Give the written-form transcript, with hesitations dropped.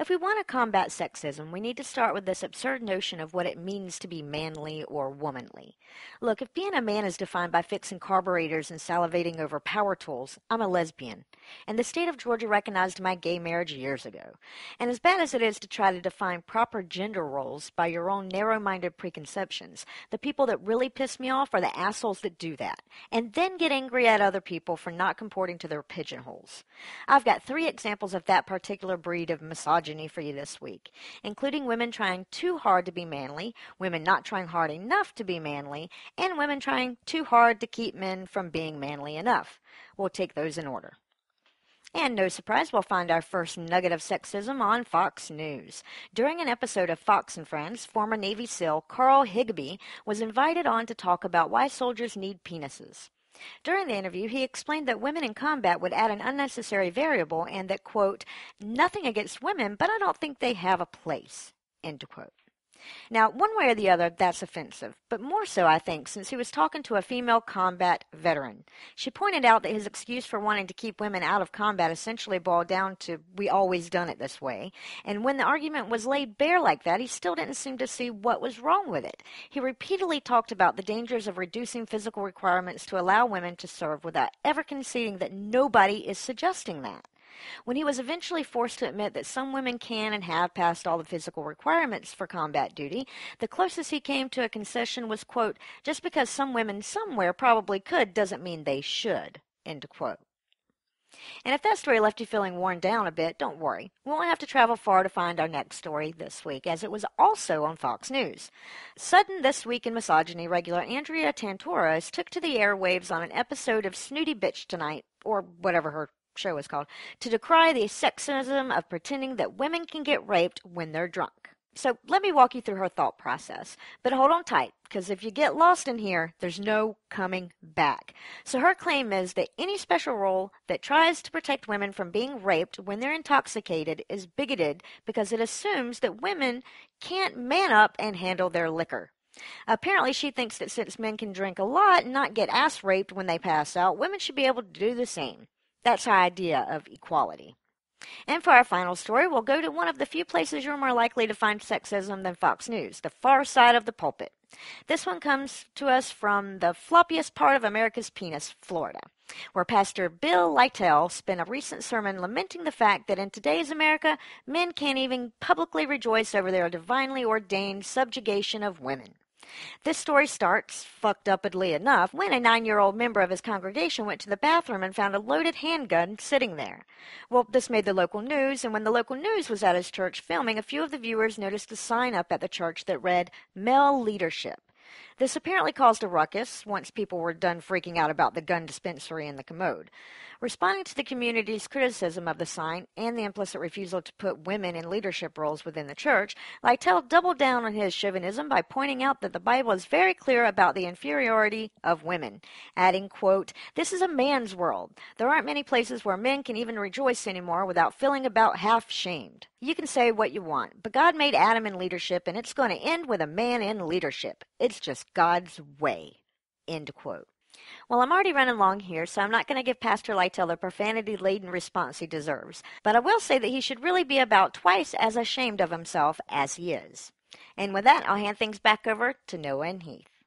If we want to combat sexism, we need to start with this absurd notion of what it means to be manly or womanly. Look, if being a man is defined by fixing carburetors and salivating over power tools, I'm a lesbian. And the state of Georgia recognized my gay marriage years ago. And as bad as it is to try to define proper gender roles by your own narrow-minded preconceptions, the people that really piss me off are the assholes that do that, and then get angry at other people for not comporting to their pigeonholes. I've got 3 examples of that particular breed of misogyny for you this week, including women trying too hard to be manly, women not trying hard enough to be manly, and women trying too hard to keep men from being manly enough. We'll take those in order. And no surprise, we'll find our first nugget of sexism on Fox News. During an episode of Fox and Friends, former Navy SEAL Carl Higbie was invited on to talk about why soldiers need penises. During the interview, he explained that women in combat would add an unnecessary variable and that, quote, nothing against women, but I don't think they have a place, end quote. Now, one way or the other, that's offensive, but more so, I think, since he was talking to a female combat veteran. She pointed out that his excuse for wanting to keep women out of combat essentially boiled down to, we always done it this way, and when the argument was laid bare like that, he still didn't seem to see what was wrong with it. He repeatedly talked about the dangers of reducing physical requirements to allow women to serve without ever conceding that nobody is suggesting that. When he was eventually forced to admit that some women can and have passed all the physical requirements for combat duty, the closest he came to a concession was, quote, just because some women somewhere probably could doesn't mean they should, end quote. And if that story left you feeling worn down a bit, don't worry. We won't have to travel far to find our next story this week, as it was also on Fox News. Sudden This Week in Misogyny regular Andrea Tantaros took to the airwaves on an episode of Snooty Bitch Tonight, or whatever her show is called, to decry the sexism of pretending that women can get raped when they're drunk. So let me walk you through her thought process, but hold on tight, because if you get lost in here, there's no coming back. So her claim is that any special role that tries to protect women from being raped when they're intoxicated is bigoted because it assumes that women can't man up and handle their liquor. Apparently, she thinks that since men can drink a lot and not get ass raped when they pass out, women should be able to do the same. That's her idea of equality. And for our final story, we'll go to one of the few places you're more likely to find sexism than Fox News, the far side of the pulpit. This one comes to us from the floppiest part of America's penis, Florida, where Pastor Bill Lytle spent a recent sermon lamenting the fact that in today's America, men can't even publicly rejoice over their divinely ordained subjugation of women. This story starts, fucked upedly enough, when a 9-year-old member of his congregation went to the bathroom and found a loaded handgun sitting there. Well, this made the local news, and when the local news was at his church filming, a few of the viewers noticed a sign up at the church that read, Male Leadership. This apparently caused a ruckus once people were done freaking out about the gun dispensary and the commode. Responding to the community's criticism of the sign and the implicit refusal to put women in leadership roles within the church, Lytle doubled down on his chauvinism by pointing out that the Bible is very clear about the inferiority of women, adding, quote, this is a man's world. There aren't many places where men can even rejoice anymore without feeling about half shamed. You can say what you want, but God made Adam in leadership, and it's going to end with a man in leadership. It's just God's way, end quote. Well, I'm already running long here, so I'm not going to give Pastor Lytle the profanity-laden response he deserves, but I will say that he should really be about twice as ashamed of himself as he is. And with that, I'll hand things back over to Noah and Heath.